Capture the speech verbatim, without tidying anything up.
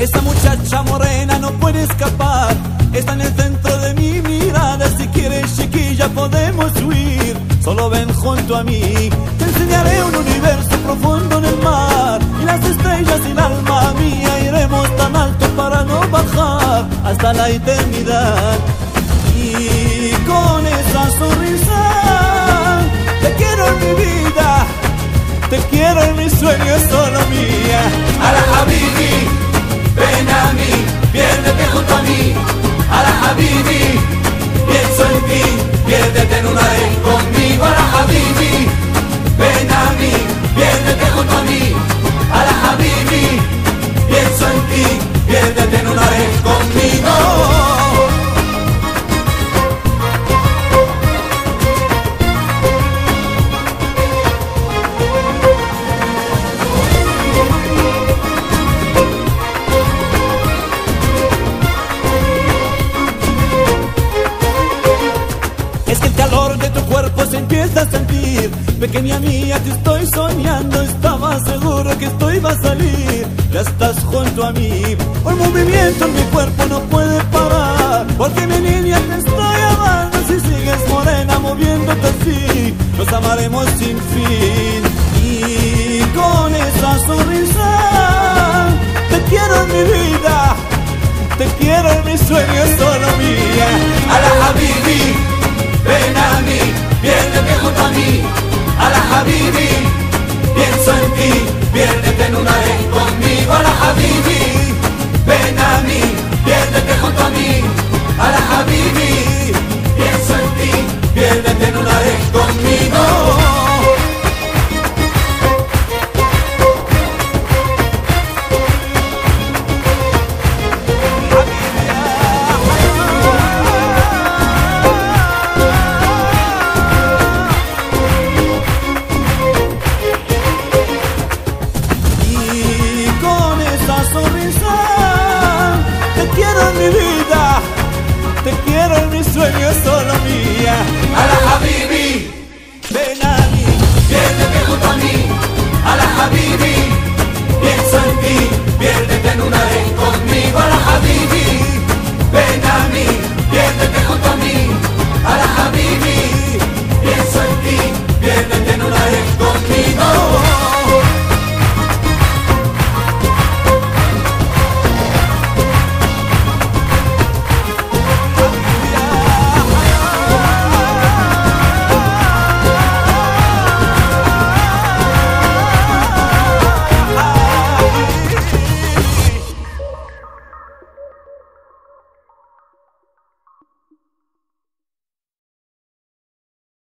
Esa muchacha morena no puede escapar, está en el centro de mi mirada. Si quieres, chiquilla, podemos huir. Solo ven junto a mí, te enseñaré un universo profundo en el mar. Y las estrellas y el alma mía, iremos tan alto para no bajar hasta la eternidad. Y con esa sonrisa, te quiero en mi vida, te quiero en mis sueños, solo mía. Ala habibi, ven a mí, piérdete junto a mí, ala habibi, pienso en ti, piérdete en una vez conmigo, ala habibi, ven a mí, piérdete junto a mí, ala habibi, pienso en ti, piérdete en una vez conmigo. Empieza a sentir, pequeña mía, te estoy soñando. Estaba seguro que esto iba a salir. Ya estás junto a mí, el movimiento en mi cuerpo no puede parar. Porque mi niña te estoy amando. Si sigues morena moviéndote así, nos amaremos sin fin. Y con esa sonrisa, te quiero en mi vida, te quiero en mis sueños, solo mía. Ala habibi, ven a mí, viéndete junto a mí, ala habibi,